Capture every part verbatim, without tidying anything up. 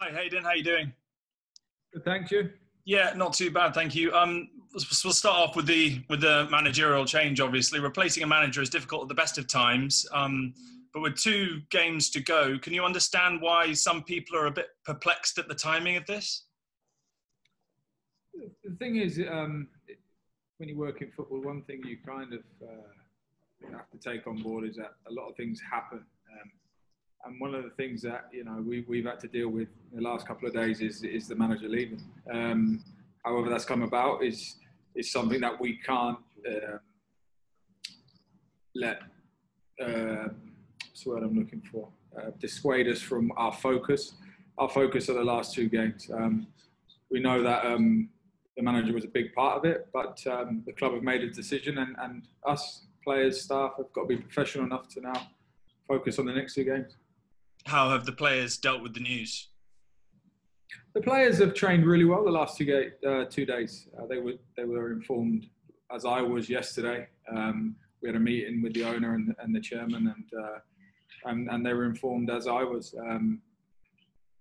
Hi Hayden, how are you doing? Good, thank you. Yeah, not too bad, thank you. Um, we'll start off with the with the managerial change. Obviously, replacing a manager is difficult at the best of times. Um, but with two games to go, can you understand why some people are a bit perplexed at the timing of this? The thing is, um, when you work in football, one thing you kind of uh, have to take on board is that a lot of things happen. Um, and one of the things that you know we, we've had to deal with in the last couple of days is, is the manager leaving. Um, however that's come about is, is something that we can't uh, let, uh, what's the word I'm looking for, uh, dissuade us from our focus. Our focus are the last two games. Um, we know that um, the manager was a big part of it, but um, the club have made a decision, and, and us, players, staff, have got to be professional enough to now focus on the next two games. How have the players dealt with the news? The players have trained really well the last two, day, uh, two days. Uh, they, were, they were informed, as I was yesterday. Um, we had a meeting with the owner and, and the chairman, and, uh, and, and they were informed as I was. Um,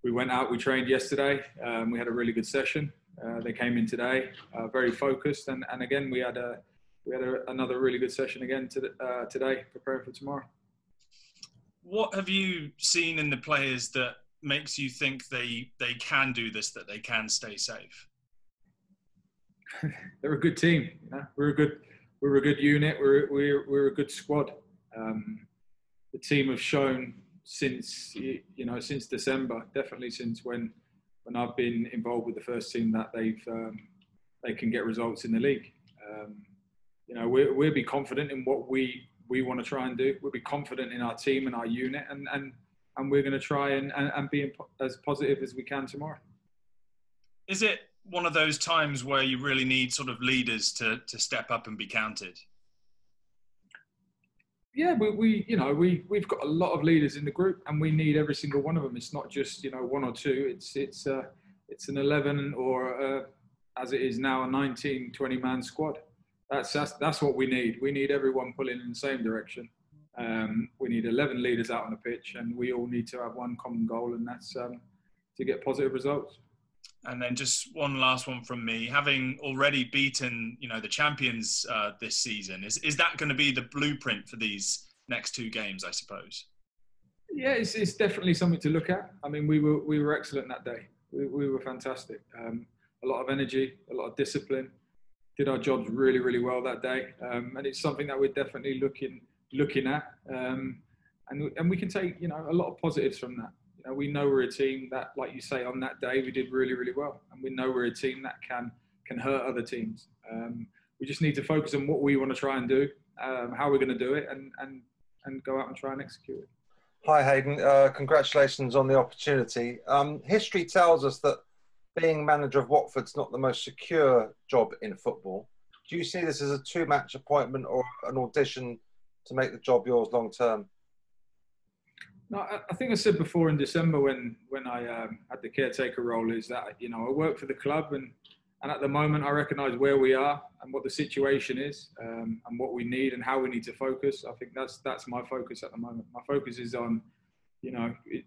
we went out, we trained yesterday. Um, we had a really good session. Uh, they came in today, uh, very focused. And, and again, we had, a, we had a, another really good session again to the, uh, today, preparing for tomorrow. What have you seen in the players that makes you think they they can do this, that they can stay safe? They're a good team. You know? We're a good we're a good unit. We're we're we're a good squad. Um, the team have shown since you know since December, definitely since when when I've been involved with the first team, that they've um, they can get results in the league. Um, you know, we we'll be confident in what we. we want to try and do. We'll be confident in our team and our unit, and, and, and we're going to try and, and, and be as positive as we can tomorrow. Is it one of those times where you really need sort of leaders to, to step up and be counted? Yeah, we, we you know, we, we've got a lot of leaders in the group, and we need every single one of them. It's not just, you know, one or two. It's, it's, uh, it's an eleven or, uh, as it is now, a nineteen, twenty-man squad. That's, that's, that's what we need. We need everyone pulling in the same direction. Um, we need eleven leaders out on the pitch, and we all need to have one common goal, and that's um, to get positive results. And then just one last one from me. Having already beaten, you know, the champions uh, this season, is, is that going to be the blueprint for these next two games, I suppose? Yeah, it's, it's definitely something to look at. I mean, we were, we were excellent that day. We, we were fantastic. Um, a lot of energy, a lot of discipline. Did our jobs really, really well that day, um, and it's something that we're definitely looking looking at, um, and and we can take you know a lot of positives from that. You know, we know we're a team that, like you say, on that day we did really, really well, and we know we're a team that can can hurt other teams. Um, we just need to focus on what we want to try and do, um, how we're going to do it, and and and go out and try and execute it. Hi Hayden, uh, congratulations on the opportunity. Um, history tells us that being manager of Watford's not the most secure job in football. Do you see this as a two-match appointment or an audition to make the job yours long-term? No, I think I said before in December when, when I um, had the caretaker role is that, you know, I work for the club, and, and at the moment I recognise where we are and what the situation is, um, and what we need and how we need to focus. I think that's, that's my focus at the moment. My focus is on, you know... It,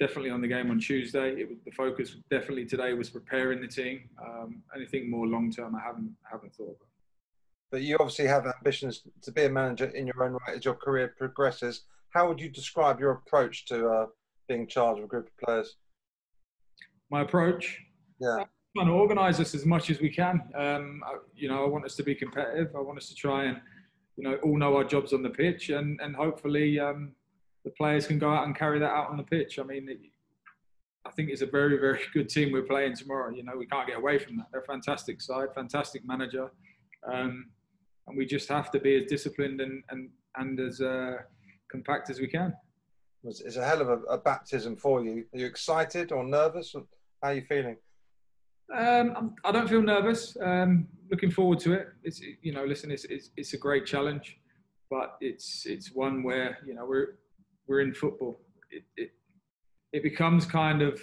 Definitely on the game on Tuesday. It was, the focus definitely today was preparing the team. Um, anything more long-term, I haven't, haven't thought about. But you obviously have ambitions to be a manager in your own right as your career progresses. How would you describe your approach to uh, being charged with a group of players? My approach? Yeah. I'm trying to organise us as much as we can. Um, I, you know, I want us to be competitive. I want us to try and, you know, all know our jobs on the pitch, and, and hopefully... Um, the players can go out and carry that out on the pitch. I mean, it, I think it's a very, very good team we're playing tomorrow. You know, we can't get away from that. They're a fantastic side, fantastic manager. Um, and we just have to be as disciplined and, and, and as uh, compact as we can. It's a hell of a, a baptism for you. Are you excited or nervous? Or how are you feeling? Um, I'm, I don't feel nervous. Um, looking forward to it. It's, you know, listen, it's, it's, it's a great challenge, but it's, it's one where, you know, we're, We're in football. It, it it becomes kind of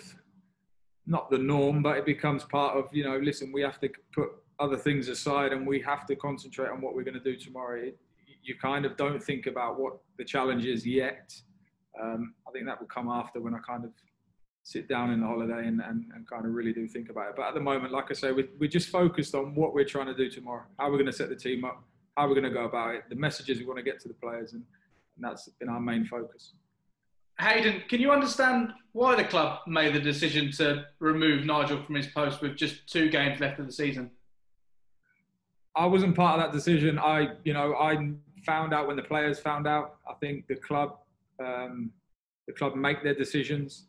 not the norm, but it becomes part of, you know, listen, we have to put other things aside and we have to concentrate on what we're going to do tomorrow. It, you kind of don't think about what the challenge is yet. Um, I think that will come after when I kind of sit down in the holiday and, and, and kind of really do think about it. But at the moment, like I say, we, we're just focused on what we're trying to do tomorrow, how we're going to set the team up, how we're going to go about it, the messages we want to get to the players, and, and that's been our main focus. Hayden, can you understand why the club made the decision to remove Nigel from his post with just two games left of the season? I wasn't part of that decision. I, you know, I found out when the players found out. I think the club, um, the club make their decisions,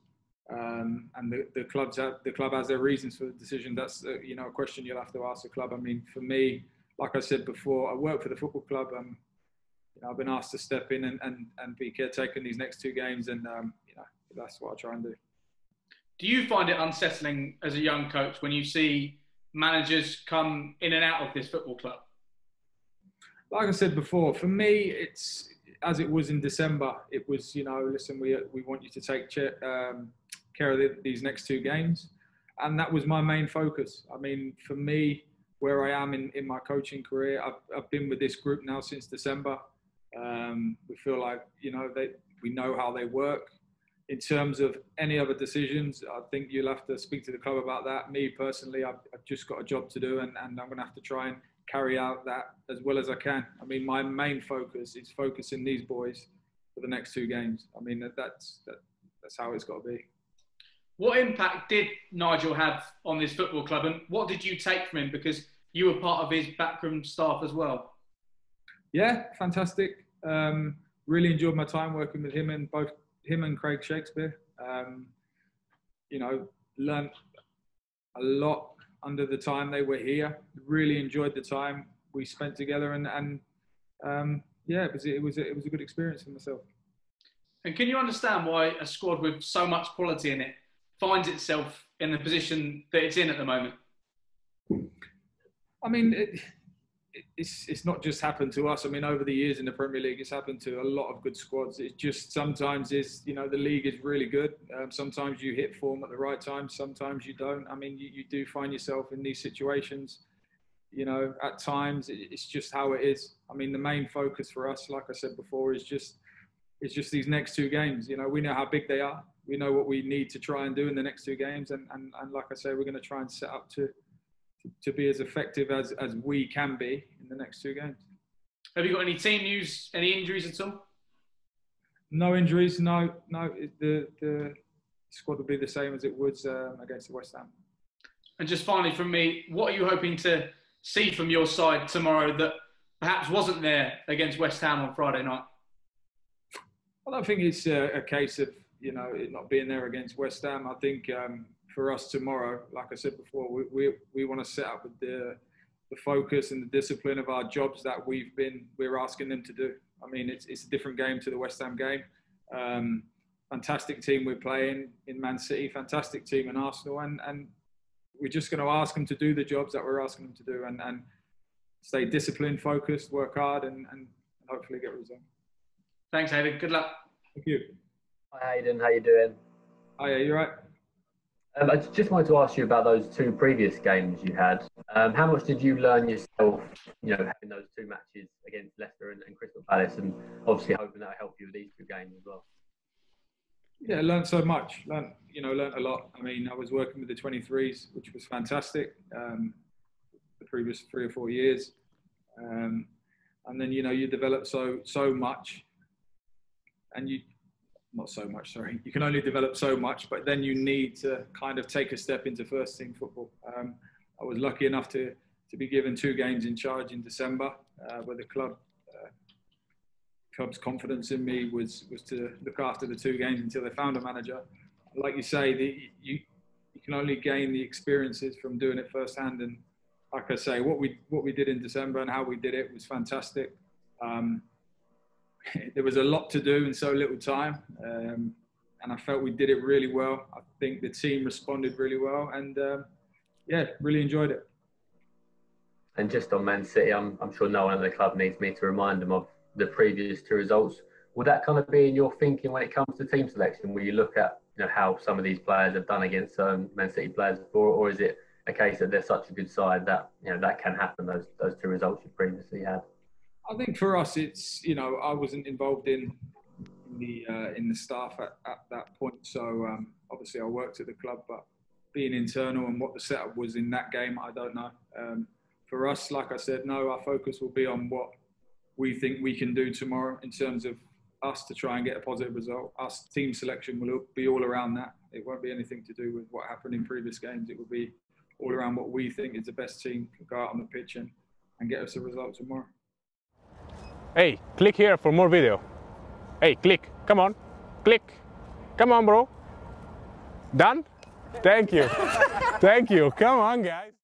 um, and the, the clubs have, the club has their reasons for the decision. That's uh, you know, a question you'll have to ask the club. I mean, for me, like I said before, I work for the football club. Um, you know, I've been asked to step in and and, and be caretaker in these next two games, and um, you know, that's what I try and do. Do you find it unsettling as a young coach when you see managers come in and out of this football club? Like I said before, for me, it's as it was in December. It was, you know, listen, we we want you to take care, um, care of the, these next two games, and that was my main focus. I mean, for me, where I am in, in my coaching career, I've, I've been with this group now since December. Um, we feel like, you know, they we know how they work. In terms of any other decisions, I think you'll have to speak to the club about that. Me personally, I've, I've just got a job to do, and, and I'm going to have to try and carry out that as well as I can. I mean, my main focus is focusing these boys for the next two games. I mean, that's, that, that's how it's got to be. What impact did Nigel have on this football club, and what did you take from him? Because you were part of his backroom staff as well. Yeah, fantastic. Um, really enjoyed my time working with him and both him and Craig Shakespeare. Um, you know, learned a lot under the time they were here. Really enjoyed the time we spent together, and, and um, yeah, it was, it, was, it was a good experience for myself. And can you understand why a squad with so much quality in it finds itself in the position that it's in at the moment? I mean, it, It's, it's not just happened to us. I mean, over the years in the Premier League, it's happened to a lot of good squads. It just sometimes is, you know, the league is really good. Um, sometimes you hit form at the right time. Sometimes you don't. I mean, you, you do find yourself in these situations, you know, at times. It, it's just how it is. I mean, the main focus for us, like I said before, is just, it's just these next two games. You know, we know how big they are. We know what we need to try and do in the next two games. And, and, and like I say, we're going to try and set up to to be as effective as, as we can be in the next two games. Have you got any team news, any injuries at all? No injuries, no. no. The, the squad will be the same as it was um, against the West Ham. And just finally from me, what are you hoping to see from your side tomorrow that perhaps wasn't there against West Ham on Friday night? I don't think it's a, a case of, you know, it not being there against West Ham. I think... Um, For us tomorrow, like I said before, we we, we want to set up with the the focus and the discipline of our jobs that we've been we're asking them to do. I mean, it's it's a different game to the West Ham game. Um, fantastic team we're playing in Man City, fantastic team in Arsenal, and and we're just going to ask them to do the jobs that we're asking them to do, and and stay disciplined, focused, work hard, and and hopefully get a result. Thanks, Hayden. Good luck. Thank you. Hi, Hayden. How you doing? Oh yeah, you all right? Um, I just wanted to ask you about those two previous games you had. Um, how much did you learn yourself, you know, having those two matches against Leicester and, and Crystal Palace, and obviously hoping that will help you with these two games as well? Yeah, I learned so much. Learned, you know, learned a lot. I mean, I was working with the twenty-threes, which was fantastic, um, the previous three or four years. Um, and then, you know, you develop so, so much, and you... Not so much, sorry. You can only develop so much, but then you need to kind of take a step into first team football. Um, I was lucky enough to, to be given two games in charge in December, uh, where the club uh, club's confidence in me was, was to look after the two games until they found a manager. Like you say, the, you, you can only gain the experiences from doing it firsthand. And like I say, what we, what we did in December and how we did it was fantastic. Um, There was a lot to do in so little time, um, and I felt we did it really well. I think the team responded really well, and um, yeah, really enjoyed it. And just on Man City, I'm, I'm sure no one at the club needs me to remind them of the previous two results. Would that kind of be in your thinking when it comes to team selection? Will you look at, you know, how some of these players have done against um, Man City players before, or is it a case that they're such a good side that, you know, that can happen, those, those two results you previously had? I think for us, it's, you know, I wasn't involved in, in the uh, in the staff at, at that point, so um, obviously I worked at the club, but being internal and what the setup was in that game, I don't know. Um, for us, like I said, no, our focus will be on what we think we can do tomorrow in terms of us to try and get a positive result. Us team selection will be all around that. It won't be anything to do with what happened in previous games. It will be all around what we think is the best team to go out on the pitch and, and get us a result tomorrow. Hey, click here for more video. Hey, click. Come on. Click. Come on, bro. Done? Thank you. Thank you. Come on, guys.